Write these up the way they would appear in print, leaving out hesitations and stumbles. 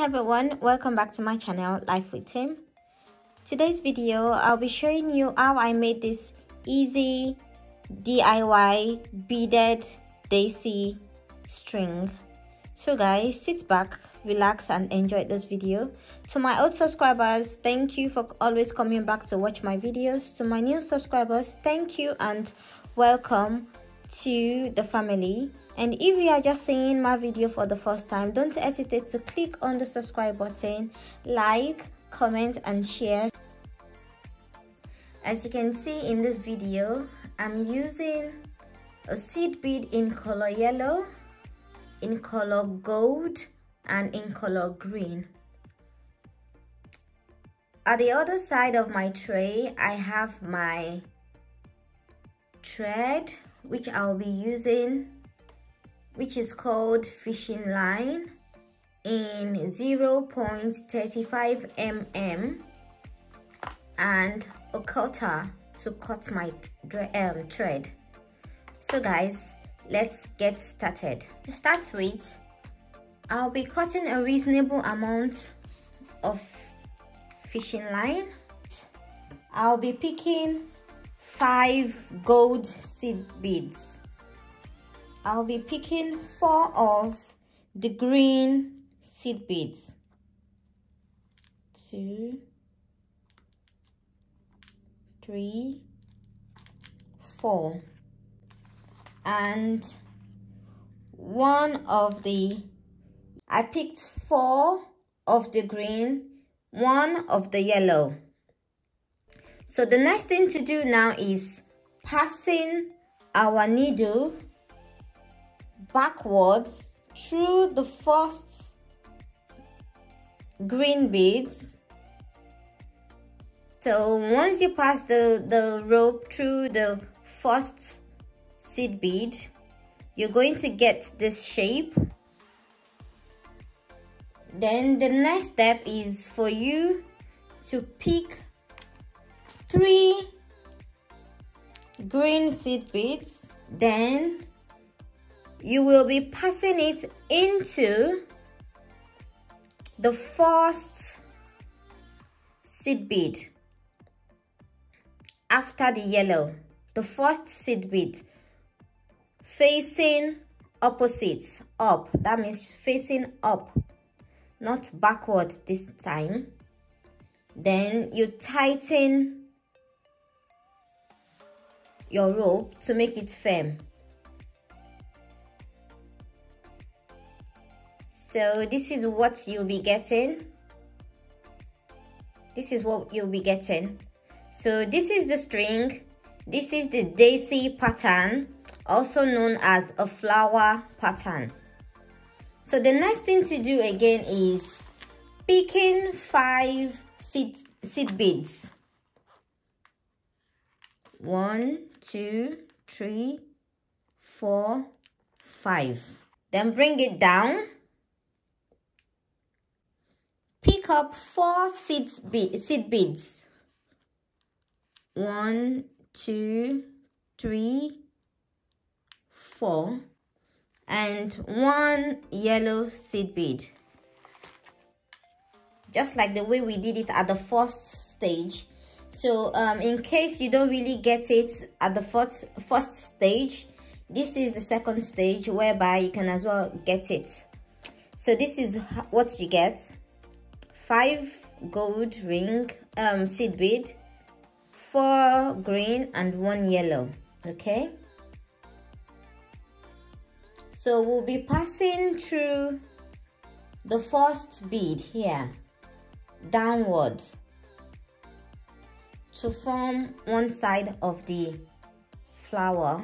Hello everyone, welcome back to my channel Life with Tim. Today's video I'll be showing you how I made this easy DIY beaded daisy string. So guys, sit back, relax and enjoy this video. To my old subscribers, thank you for always coming back to watch my videos. To my new subscribers, thank you and welcome to the family. And if you are just seeing my video for the first time, don't hesitate to click on the subscribe button, like, comment and share. As you can see in this video, I'm using a seed bead in color yellow, in color gold and in color green. At the other side of my tray, I have my thread which I'll be using, which is called fishing line in 0.35 mm and a cutter to cut my thread. So guys, let's get started. To start with, I'll be cutting a reasonable amount of fishing line. I'll be picking 5 gold seed beads. I'll be picking 4 of the green seed beads. 2, 3, 4. And 1 of the, I picked 4 of the green, 1 of the yellow. So the next thing to do now is passing our needle backwards through the first green beads. So once you pass the rope through the first seed bead, you're going to get this shape. Then the next step is for you to pick 3 green seed beads. Then you will be passing it into the first seed bead after the yellow, the first seed bead, facing opposite up. That means facing up, not backward this time. Then you tighten your rope to make it firm. So this is what you'll be getting. This is what you'll be getting. So this is the string. This is the daisy pattern, also known as a flower pattern. So the next thing to do again is picking 5 seed beads. 1, 2, 3, 4, 5. Then bring it down. Pick up 4 seed beads. 1, 2, 3, 4, and 1 yellow seed bead. Just like the way we did it at the first stage. So in case you don't really get it at the first stage, this is the second stage whereby you can as well get it. So this is what you get. 5 gold ring seed bead, 4 green and 1 yellow. Okay, so we'll be passing through the first bead here downwards to form one side of the flower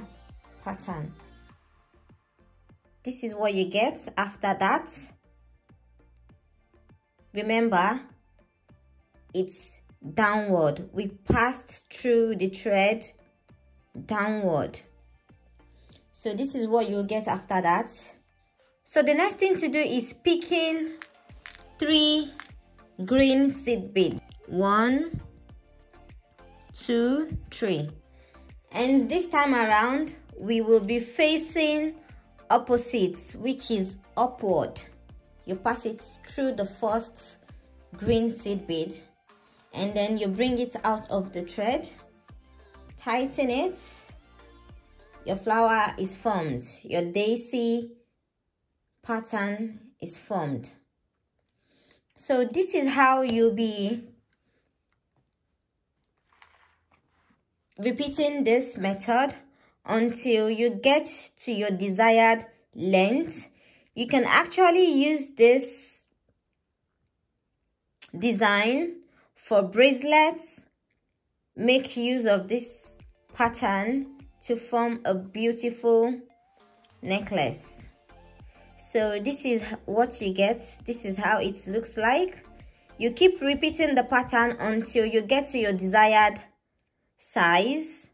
pattern. This is what you get after that. Remember, it's downward. We passed through the thread downward. So this is what you'll get after that. So the next thing to do is picking 3 green seed beads. 1, 2, 3. And this time around, we will be facing opposites, which is upward. you pass it through the first green seed bead, and then you bring it out of the thread, tighten it. Your flower is formed, your daisy pattern is formed. So this is how you'll be repeating this method until you get to your desired length. You can actually use this design for bracelets. Make use of this pattern to form a beautiful necklace. So this is what you get. This is how it looks like. You keep repeating the pattern until you get to your desired size.